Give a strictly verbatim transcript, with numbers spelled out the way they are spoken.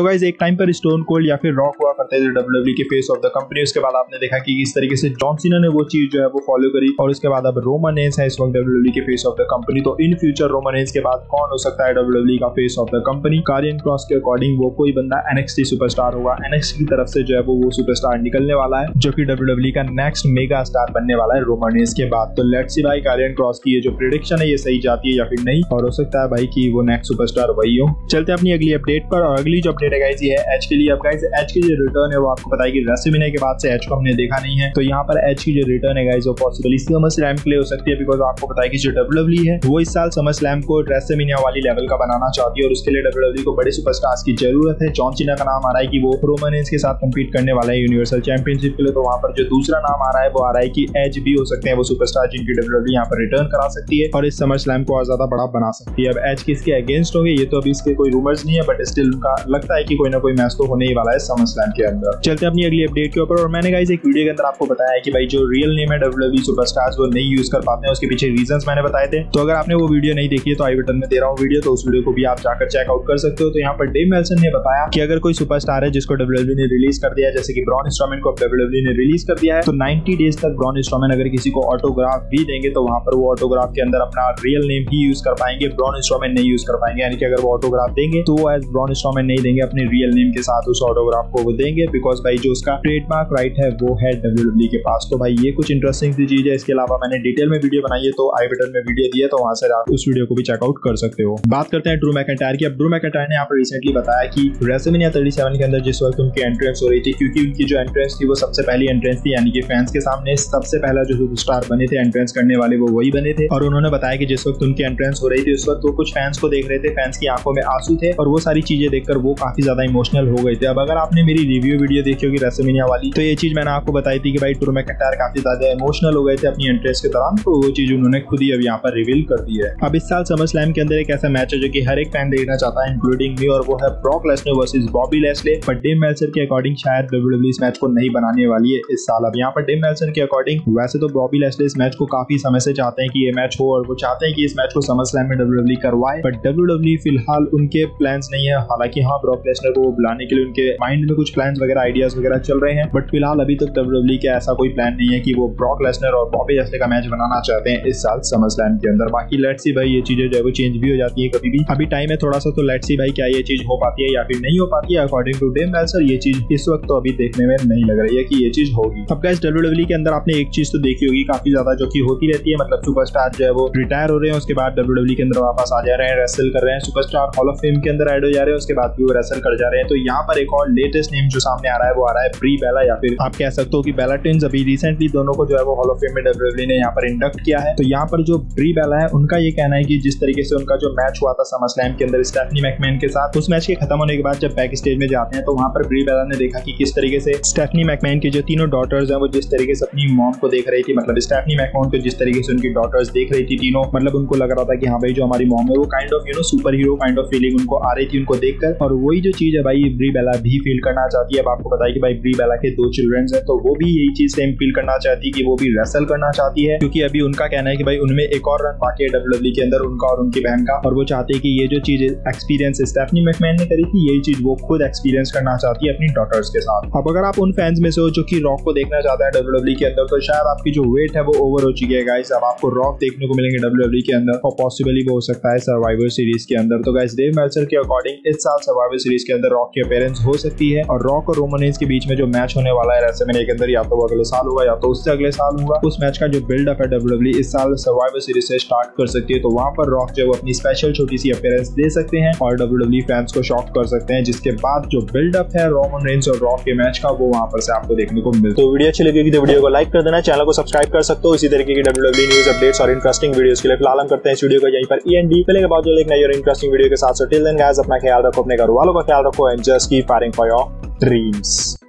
तो गाइज एक टाइम पर स्टोन कोल्ड या फिर रॉक हुआ करते थे डब्ल्यूडब्ल्यू के फेस ऑफ द कंपनी। उसके बाद आपने देखा कि इस तरीके से जॉन सीना ने वो चीज जो है वो फॉलो करी और उसके बाद अब रोमन रेंस है इस वक्त डब्ल्यूडब्ल्यू के फेस ऑफ द कंपनी। तो इन फ्यूचर रोमन रेंस के बाद कौन हो सकता है डब्ल्यूडब्ल्यू का face of the company? Karrion Kross के अकॉर्डिंग वो कोई बंदा एनएक्सटी सुपरस्टार होगा, एनएक्सटी की तरफ से जो है वो वो सुपरस्टार निकलने वाला है जो कि डब्ल्यूडब्ल्यू का नेक्स्ट मेगा स्टार बनने वाला है रोमन रेंस के बाद। तो लेट्स सी भाई कारियन क्रॉस की ये जो प्रेडिक्शन है ये सही जाती है या फिर नहीं, और हो सकता है भाई कि वो नेक्स्ट सुपरस्टार वही हो। चलते हैं अपनी अगली अपडेट पर, और अगली जो अपडेट है गाइस ये है एच के लिए। अब गाइस एच की जो रिटर्न है वो आपको पता है कि रेसलमेनिया के बाद से एच को हमने देखा नहीं है, तो यहाँ पर एच की जो रिटर्न है गाइस वो पॉसिबली समर स्लैम के लिए हो सकती है। बिकॉज आपको पता है कि जो डब्ल्यूडब्ल्यू है वो इस साल समर स्लैम को रेसलमेनिया वाली लेवल का बनाना चाहती है और उसके लिए डब्ल्यूडब्ल्यू को बड़े सुपरस्टार्स की जरूरत है। जॉन सीना का नाम आ रहा है कि वो रोमन रेंस के साथ कम्पीट करने वाला है यूनिवर्सल चैंपियनशिप के लिए, तो वहाँ पर जो दूसरा नाम आ रहा है वो आ रहा है कि एच भी हो सकते हैं वो सुपरस्टार जिनकी डब्ल्यूडब्ल्यू यहाँ पर रिटर्न करा सकती है और इस समर स्लैम को और ज्यादा बड़ा बना सकती है। अब एच किसके अगेंस्ट होंगे ये तो अभी इसके कोई रूमर्स नहीं है, बट स्टिल उनका लगता है कि कोई ना कोई मैच तो होने ही वाला है समर स्लैम के अंदर। चलते हैं अपनी अगली अपडेट के ऊपर, और मैंने गाइस एक वीडियो के अंदर आपको बताया है कि भाई जो रियल नेम है डब्ल्यूडब्ल्यू सुपरस्टार्स वो नहीं यूज कर पाते हैं, उसके पीछे रीजंस मैंने बताए थे। तो अगर आपने वो वीडियो नहीं देखी है तो आई बटन में दे रहा हूँ वीडियो, तो उस वीडियो को भी आप जाकर चेकआउट कर सकते हो। तो यहाँ पर डेव मेल्सन ने बताया कि अगर कोई सुपरस्टार है जिसको डब्ल्यूडब्ल्यू ने रिलीज कर दिया, जैसे कि ब्रॉन स्ट्रोमैन को डब्ल्यूडब्ल्यू ने रिलीज कर दिया है, तो नाइन्टी डेज तक ब्रॉन स्ट्रोमैन अगर किसी को ऑटोग्राफ भी देंगे तो वहाँ पर वो ऑटोग्राफ के अंदर अपना रियल नेम ही यूज कर पाएंगे, ब्रॉन स्ट्रोमैन नहीं यूज कर पाएंगे। यानी कि अगर वो ऑटोग्राफ देंगे तो वो एज ब्रॉन स्ट्रोमैन नहीं देंगे, अपने रियल नेम के साथ उस ऑटोग्राफ को वो देंगे, बिकॉज भाई जो उसका ट्रेडमार्क राइट है वो है डब्ल्यूडब्ल्यू के पास। तो भाई ये कुछ इंटरेस्टिंग सी चीज है। इसके अलावा मैंने डिटेल में वीडियो बनाई है, तो आई बटन में वीडियो दिया है, तो वहां से आप उस वीडियो को भी चेकआउट कर सकते हो। बात करते हैं ड्रू मैकेंटायर की। अब ड्रू मैकेंटायर ने यहाँ पर रिसेंटली बताया कि रेसलमेनिया सैंतीस के अंदर जिस वक्त उनकी एंट्रेंस हो रही थी, क्योंकि उनकी जो एंट्रेंस थी वो सबसे पहली एंट्रेंस थी, यानी कि फैंस के सामने सबसे पहला जो सुपरस्टार बने थे एंट्रेंस करने वाले वो वही बने थे। और उन्होंने बताया कि जिस वक्त उनकी एंट्रेंस हो रही थी उस वक्त वो कुछ फैंस को देख रहे थे, फैंस की आंखों में आंसू थे और वो सारी चीजें देखकर वो काफी ज्यादा इमोशनल हो गए थे। अब अगर आपने मेरी रिव्यू वीडियो देखी होगी रेसलमेनिया वाली, तो ये चीज मैंने आपको बताई थी कि भाई ड्रू मैकेंटायर काफी ज्यादा इमोशनल हो गए थे अपनी एंट्रेंस के दौरान, तो वो चीज उन्होंने खुद ही अब यहाँ पर रिवील कर दी है। अब इस साल समर स्लैम के अंदर एक ऐसा मैच है जो कि हर एक फैन देखना चाहता है, इंक्लूडिंग मी, और वो है Brock Lesnar versus Bobby Lashley. पर डेम मेल्सर के अकॉर्डिंग शायद डब्ल्यूडब्ल्यू इस मैच को नहीं बनाने वाली है इस साल। अब यहाँ पर डेम मेल्सर के अकॉर्डिंग वैसे तो बॉबी लेस्ले इस मैच को काफी समय से चाहते हैं कि ये मैच हो और वो चाहते हैं कि इस मैच को समर स्लैम में डब्ल्यूडब्ल्यू करवाए, बट डब्ल्यूडब्ल्यू फिलहाल उनके प्लान्स नहीं है। हालांकि हाँ, ब्रॉक लेसनर को बुलाने के लिए उनके माइंड में कुछ प्लान्स वगैरह आइडियाज वगैरह चल रहे हैं, बट फिलहाल अभी तक डब्ल्यूडब्ल्यू का ऐसा कोई प्लान नहीं है कि वो ब्रॉक लेसनर और बॉबी लेस्ले का मैच बनाना चाहते हैं इस साल समर स्लैम के अंदर। बाकी लेट्स सी भाई ये चीजें जो है वो चेंज भी हो जाती है कभी भी, अभी टाइम है थोड़ा सा, तो लेट्स सी भाई क्या ये चीज हो पाती है या फिर नहीं हो पाती है। अकॉर्डिंग टू डेम मेल्सर ये चीज इस वक्त तो अभी देखने में नहीं लग रही है कि ये चीज होगी। अब गाइस डब्ल्यूडब्ल्यू के अंदर आपने एक चीज तो देखी होगी काफी ज्यादा जो की होती रहती है, मतलब सुपरस्टार जो है वो रिटायर हो रहे हैं, उसके बाद डब्ल्यूडब्ल्यू के अंदर वापस आ जा रहे हैं, रेसल कर रहे हैं, सुपरस्टार हॉल ऑफ फेम के अंदर ऐड हो जा रहे हैं, उसके बाद भी वो रेसल कर जा रहे हैं। तो यहाँ पर एक और लेटेस्ट नेम जो सामने आ रहा है वो आ रहा है ब्री बेला, या फिर आप कह सकते हो कि बेला ट्विन्स। अभी रिसेंटली दोनों को जो है वो हॉल ऑफ फेम में डब्ल्यूडब्ल्यू ने यहाँ पर इंडक्ट किया है। तो यहाँ पर जो ब्री बेला है उनका ये कहना है कि जिस तरीके से उनका जो मैच हुआ था समर स्लैम के अंदर स्टेफनी मैकमैन के साथ, उस मैच के खत्म होने के बाद जब बैक स्टेज में जाते हैं तो वहाँ पर ब्री बेला ने देखा कि किस तरीके से स्टेफनी मैकमैन के जो तीनों डॉटर्स हैं वो जिस तरीके से अपनी मॉम को देख रही थी, मतलब स्टेफनी मैकमैन को जिस तरीके से उनकी डॉटर्स देख रही थी तीनों, मतलब उनको लग रहा था कि हाँ भाई जो हमारी मॉम है वो kind of you know super hero kind of feeling उनको आ रही थी उनको देखकर, और वही जो चीज है भाई ब्री बेला भी फील करना चाहती है। अब आपको पता है कि भाई ब्री बेला के दो चिल्ड्रंस हैं, तो वो भी यही चीज सेम फील करना चाहती है कि वो भी रेसल करना चाहती है, क्योंकि अभी उनका कहना है कि भाई उनमें एक और रन बाकी है डब्ल्यूडब्ल्यू के अंदर, उनका और उनकी बहन का, और वो चाहते हैं कि ये जो चीज एक्सपीरियंस स्टेफनी मैकमैन ने करी थी यही चीज वो खुद एक्सपीरियंस करना चाहती है अपनी डॉटर्स के साथ। अब अगर आप उन फैंस में से हो जो कि रॉक को देखना चाहता है डब्ल्यूडब्ल्यू के अंदर, तो शायद आपकी जो वेट है वो ओवर हो चुकी है गाइस। अब आपको रॉक देखने को मिलेंगे डब्ल्यूडब्ल्यू के अंदर और पॉसिबली वो हो सकता है सर्वाइवर सीरीज के अंदर। तो गाइस डेव मेल्सर के अकॉर्डिंग इस साल सर्वाइवर सीरीज के अंदर रॉक की अपीयरेंस हो सकती है, और रॉक और रोमन रेंस के बीच में जो मैच होने वाला है रेसलमेनिया के अंदर, या तो वो अगले साल होगा या तो उससे अगले साल होगा, उस मैच का जो बिल्डअप है डब्ल्यूडब्ल्यू इस साल सर्वाइवर सीरीज से स्टार्ट कर सकती है। तो वहां पर रॉक जो वो अपनी स्पेशल छोटी सी अपीयरेंस दे सकते हैं और डब्ल्यूडब्ल्यू फैंस को शॉक कर सकते हैं, जिसके बाद जो बिल्डअप है रोमन रेंस और रॉक के मैच का वो वहां पर से आपको देखने को मिलता है। तो वीडियो अच्छी लगी तो वीडियो को लाइक कर देना, चैनल को सब्सक्राइब कर सकते हो। इसी तरीके की डब्ल्यूडब्ल्यू न्यूज अपडेट्स और इंटरेस्टिंग वीडियोस के लिए फिलहाल हम करते हैं इस वीडियो को यहीं पर एंड। मिलेंगे बहुत जल्द एक नई और इंटरेस्टिंग वीडियो के साथ। सो टिल देन गाइस, अपना ख्याल रखो, अपने घर वालों का ख्याल रखो, and just keep fighting for your dreams.